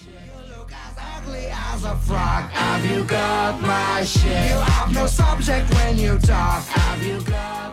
You look as ugly as a frog. Have you got my shit? You have no subject when you talk. Have you got